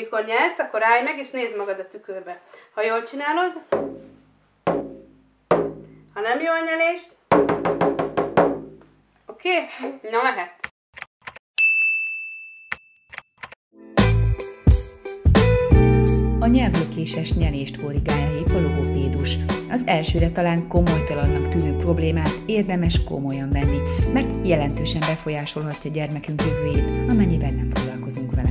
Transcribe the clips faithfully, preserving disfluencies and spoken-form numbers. amikor nyelsz, akkor állj meg és nézd magad a tükörbe. Ha jól csinálod, ha nem jó a nyelés, oké? Okay? Na lehet. A nyelvlökéses nyelést korrigálja épp a logopédus. Az elsőre talán komolytalannak tűnő problémát érdemes komolyan venni, mert jelentősen befolyásolhatja gyermekünk jövőjét, amennyiben nem foglalkozunk vele.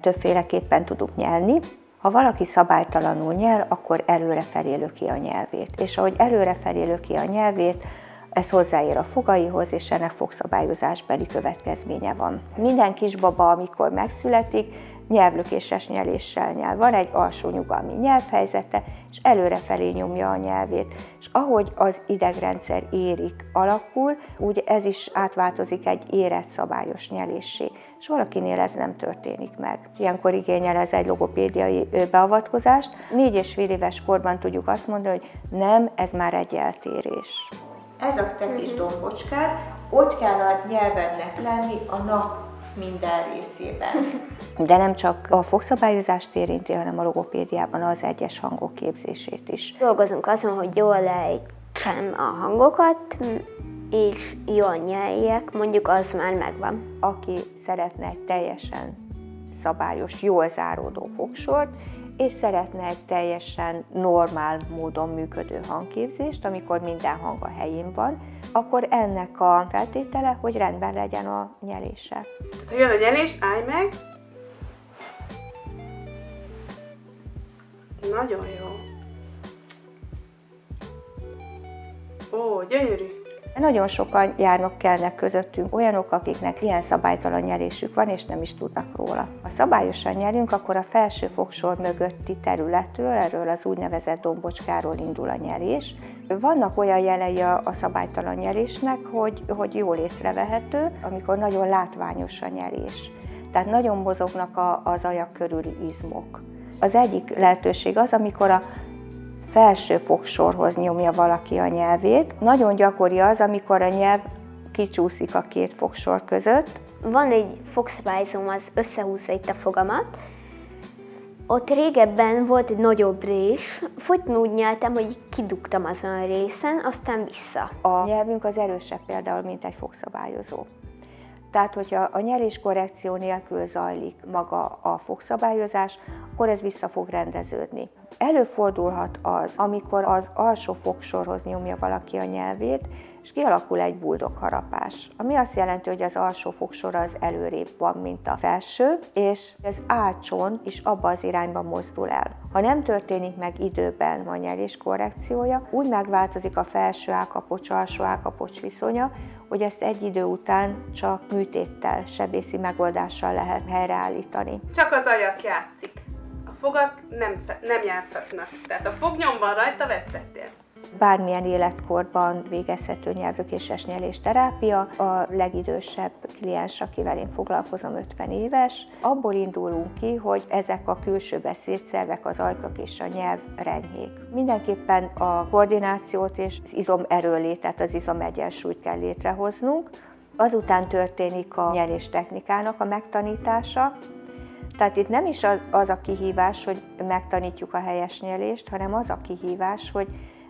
Többféleképpen tudunk nyelni. Ha valaki szabálytalanul nyel, akkor előrefelé löki a nyelvét. És ahogy előrefelé löki a nyelvét, ez hozzáér a fogaihoz, és ennek fogszabályozásbeli következménye van. Minden kisbaba, amikor megszületik, nyelvlökéses nyeléssel nyel. Van egy alsó nyugalmi nyelvhelyzete, és előrefelé nyomja a nyelvét. És ahogy az idegrendszer érik, alakul, úgy ez is átváltozik egy érett szabályos nyelésé. És valakinél ez nem történik meg. Ilyenkor igényel ez egy logopédiai beavatkozást. Négy és fél éves korban tudjuk azt mondani, hogy nem, ez már egy eltérés. Ez a te kis dombocskád, ott kell a nyelvednek lenni a nap minden részében. De nem csak a fogszabályozást érinti, hanem a logopédiában az egyes hangok képzését is. Dolgozunk azon, hogy jól lejtsem a hangokat, és jól nyeljek, mondjuk az már megvan. Aki szeretne egy teljesen szabályos, jól záródó fogsort, és szeretne egy teljesen normál módon működő hangképzést, amikor minden hang a helyén van, akkor ennek a feltétele, hogy rendben legyen a nyelése. Jön a nyelés, állj meg! Nagyon jó! Ó, gyönyörű! Nagyon sokan járnak, kelnek közöttünk olyanok, akiknek ilyen szabálytalan nyelésük van, és nem is tudnak róla. Ha szabályosan nyelünk, akkor a felső fogsor mögötti területről, erről az úgynevezett dombocskáról indul a nyelés. Vannak olyan jelei a szabálytalan nyelésnek, hogy, hogy jól észrevehető, amikor nagyon látványos a nyelés. Tehát nagyon mozognak az ajak körüli izmok. Az egyik lehetőség az, amikor a felső fogsorhoz nyomja valaki a nyelvét. Nagyon gyakori az, amikor a nyelv kicsúszik a két fogsor között. Van egy fogszabályzóm, az összehúzza itt a fogamat. Ott régebben volt egy nagyobb rés, folyton úgy nyeltem, hogy kidugtam azon a részen, aztán vissza. A nyelvünk az erősebb például, mint egy fogszabályozó. Tehát, hogyha a nyeléskorrekció nélkül zajlik maga a fogszabályozás, akkor ez vissza fog rendeződni. Előfordulhat az, amikor az alsó fogsorhoz nyomja valaki a nyelvét, és kialakul egy buldogharapás, ami azt jelenti, hogy az alsó fogsor az előrébb van, mint a felső, és az ácson is abba az irányba mozdul el. Ha nem történik meg időben a nyelés korrekciója, úgy megváltozik a felső állkapocs, alsó állkapocs viszonya, hogy ezt egy idő után csak műtéttel, sebészi megoldással lehet helyreállítani. Csak az ajak játszik. A fogak nem, nem játszhatnak, tehát a fognyomban rajta vesztettél. Bármilyen életkorban végezhető nyelvlökéses nyelés terápia. A legidősebb kliens, akivel én foglalkozom, ötven éves. Abból indulunk ki, hogy ezek a külső beszédszervek, az ajkak és a nyelv renyhék. Mindenképpen a koordinációt és az izom erőnlétet, az izom egyensúlyt kell létrehoznunk. Azután történik a nyelés technikának a megtanítása. Tehát itt nem is az, az a kihívás, hogy megtanítjuk a helyes nyelést, hanem az a kihívás, hogy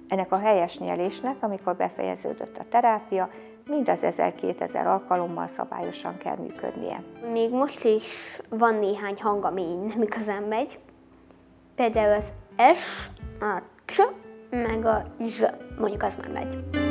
ennek a helyes nyelésnek, amikor befejeződött a terápia, mind az ezer-kétezer alkalommal szabályosan kell működnie. Még most is van néhány hang, ami nem igazán megy. Például az S, a C, meg a Z, mondjuk az már megy.